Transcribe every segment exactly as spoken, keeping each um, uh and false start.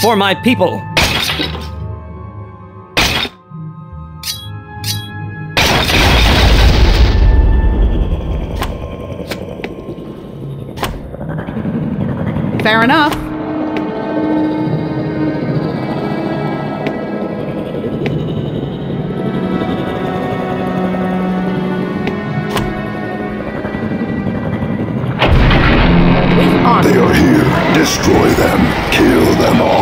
for my people. Fair enough. They are here. Destroy them. Kill them all.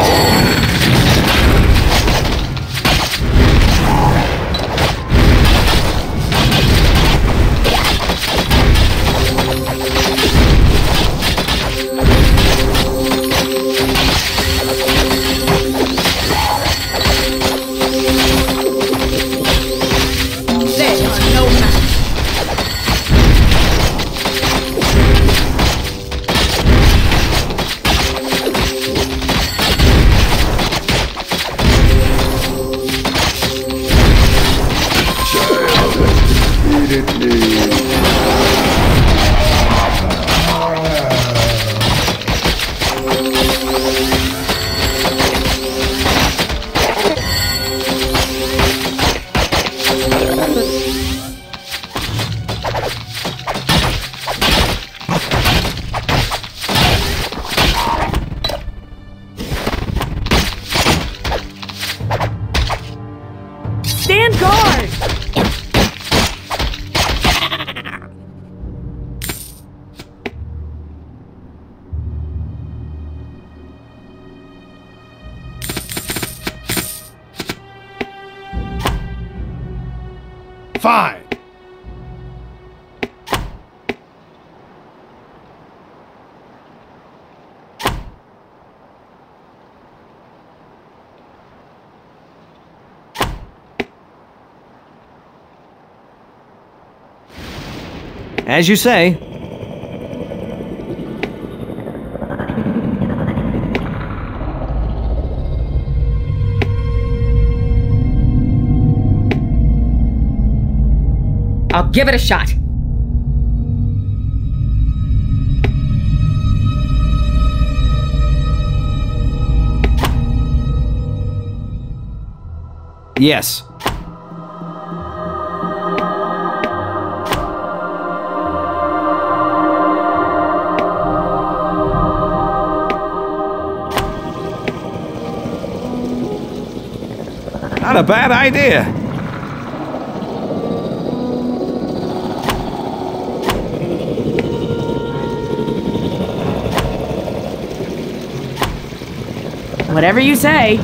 Fine. As you say. I'll give it a shot. Yes. Not a bad idea. Whatever you say.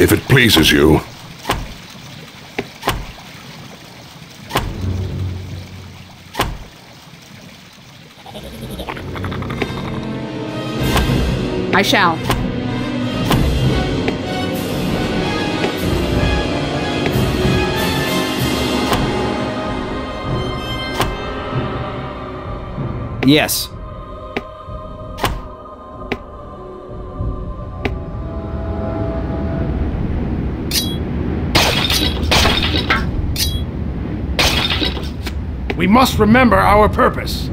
If it pleases you. I shall. Yes. We must remember our purpose.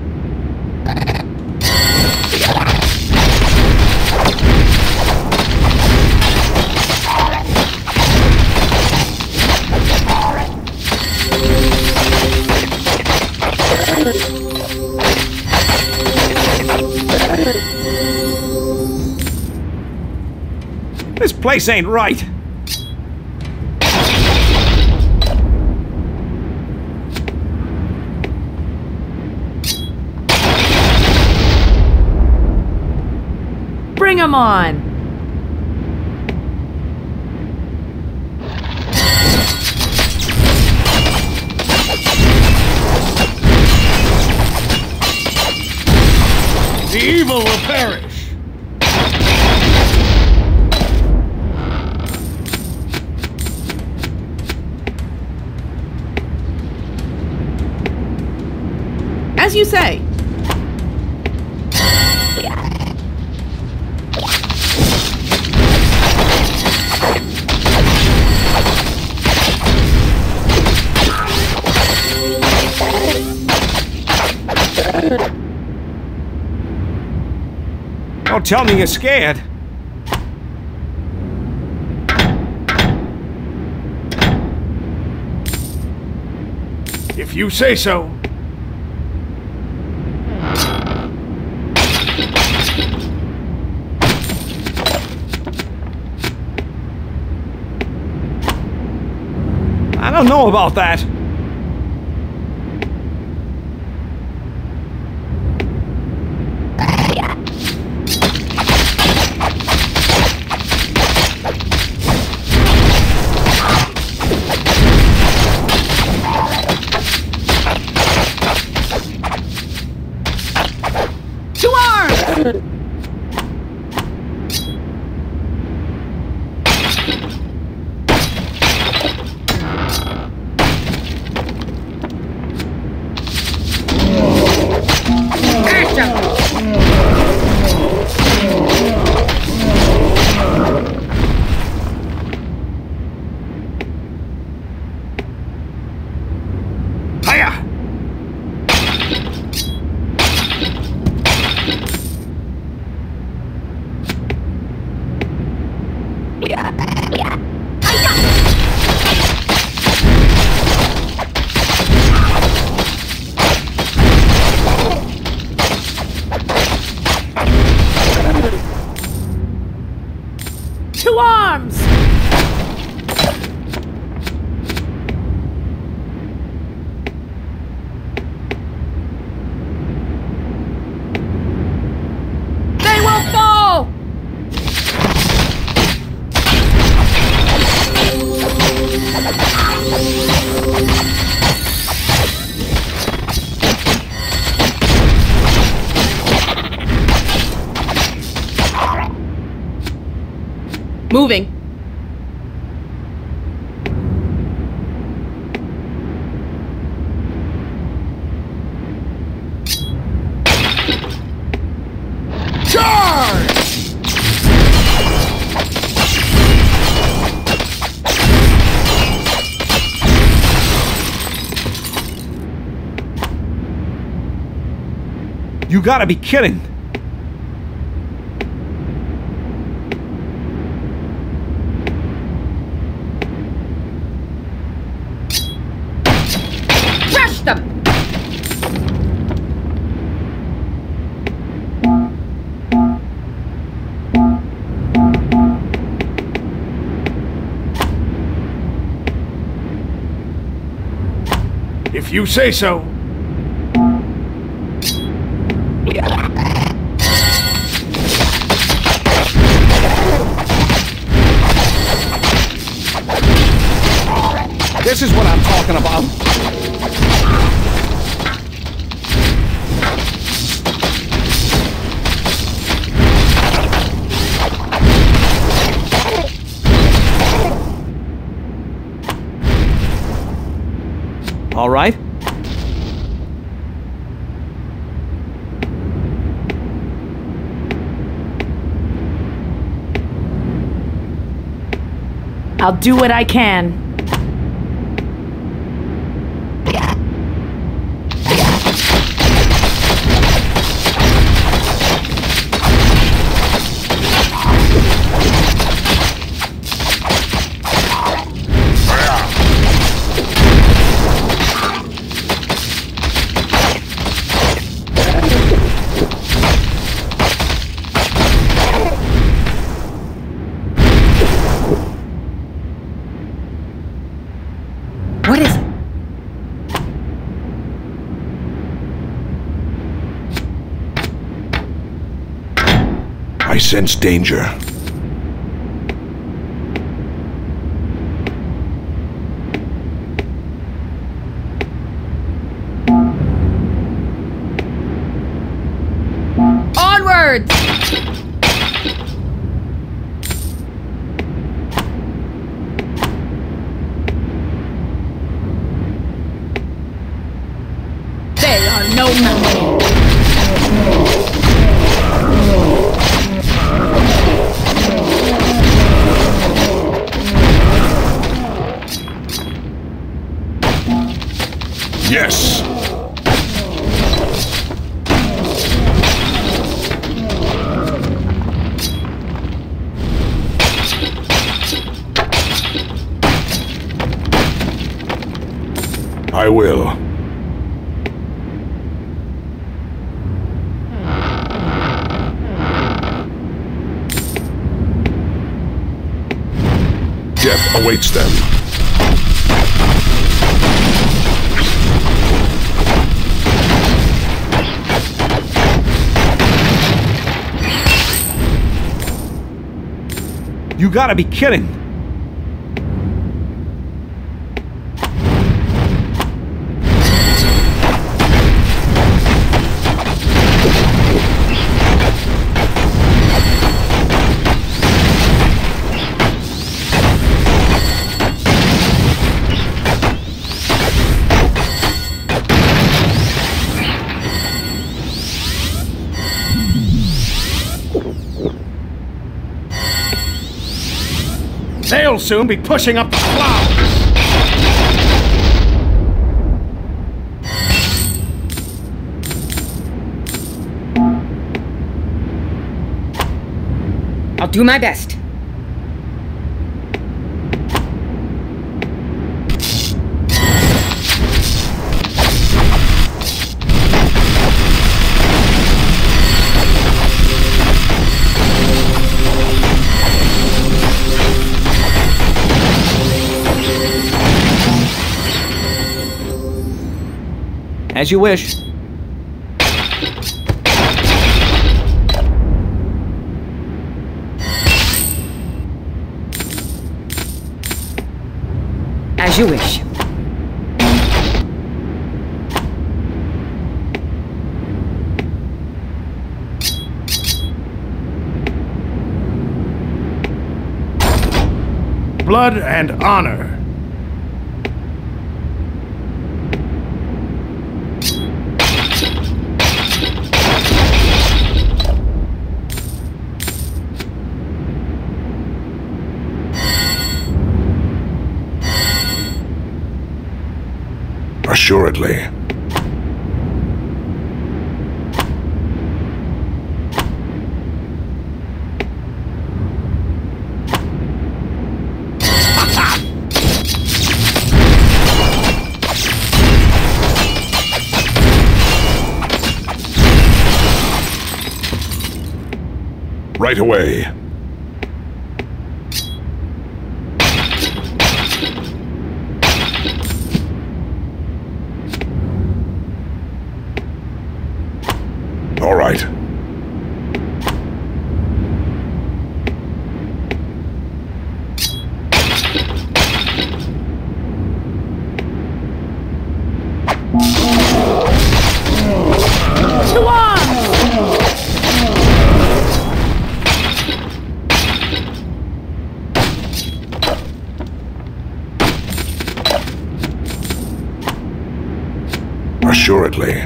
This place ain't right. Bring 'em on. The evil will perish. You say. Don't tell me you're scared. If you say so. I don't know about that. Moving. Charge! You gotta be kidding. If you say so. This is what I'm talking about. All right. I'll do what I can. I sense danger. Onward! They are no memory. Yes! I will. Death awaits them. You gotta be kidding! They'll soon be pushing up the clouds! I'll do my best. As you wish. As you wish. Blood and honor. Assuredly. Right away. Assuredly.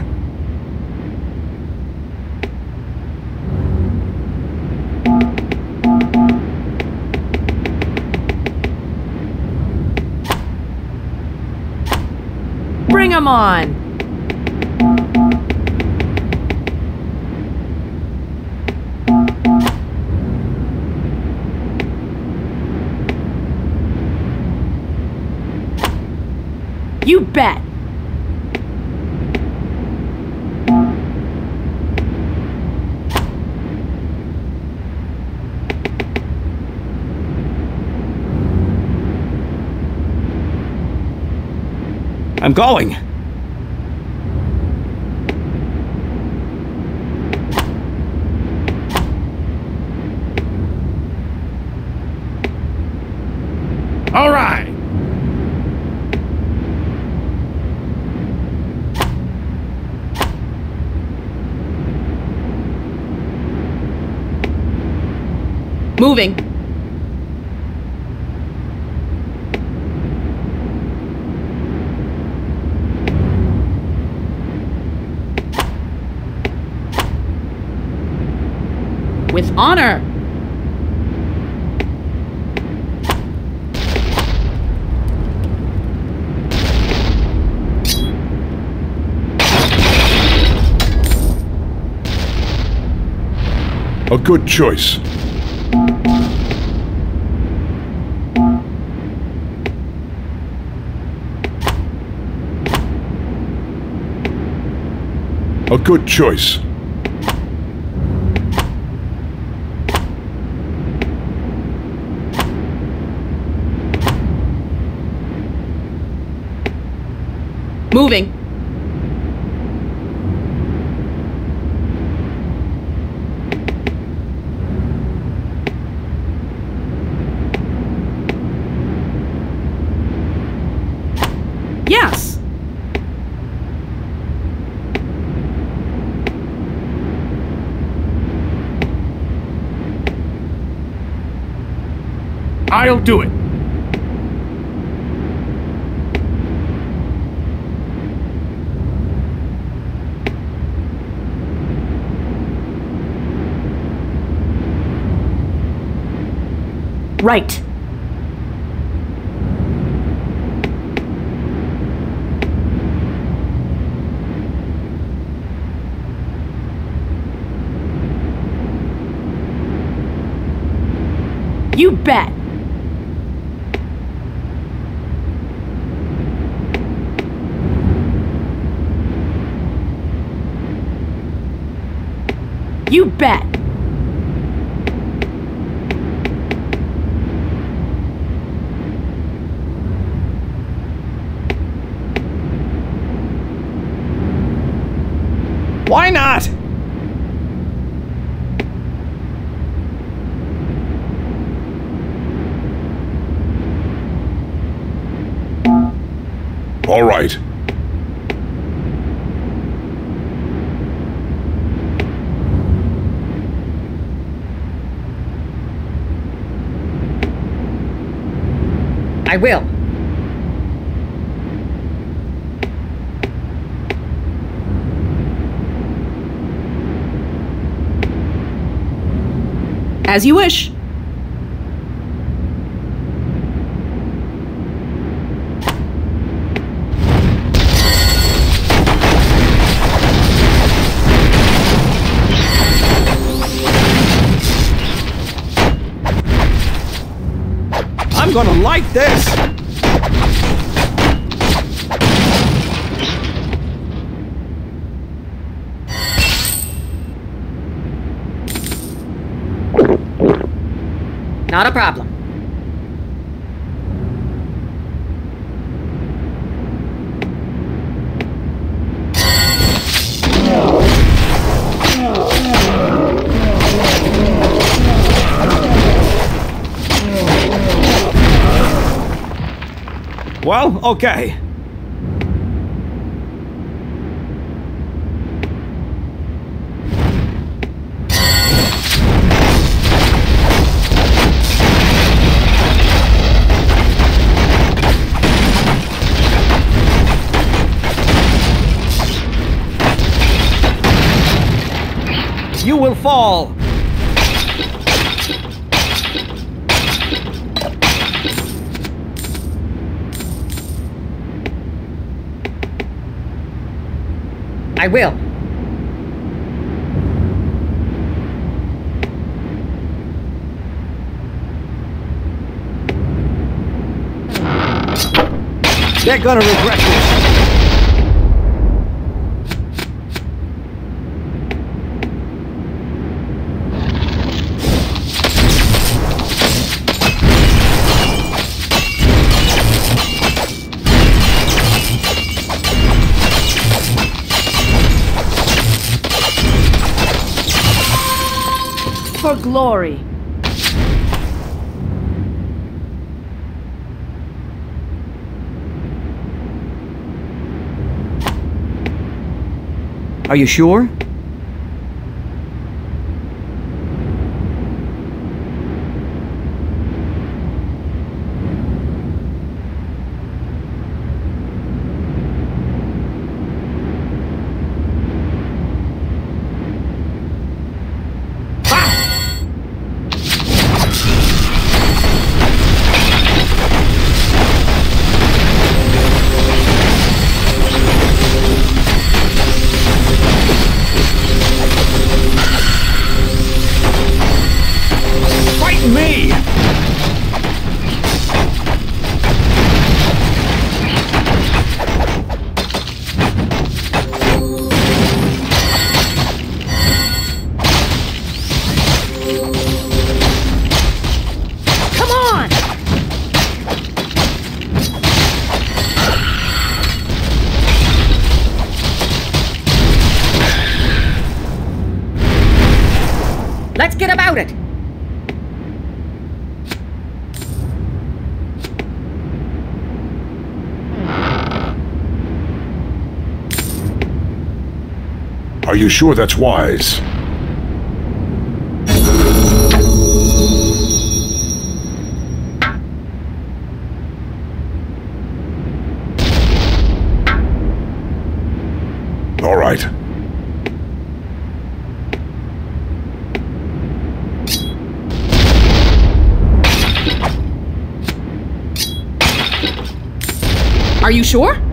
Bring 'em on. You bet. I'm going. All right. Moving. With honor. A good choice. A good choice. Moving. Yes. I'll do it. Right. You bet. You bet. Why not? All right. I will. As you wish. I'm gonna like this. Not a problem. Well, okay. You will fall. I will. They're gonna regret this. For glory. Are you sure? about it! Are you sure that's wise? All right. Are you sure?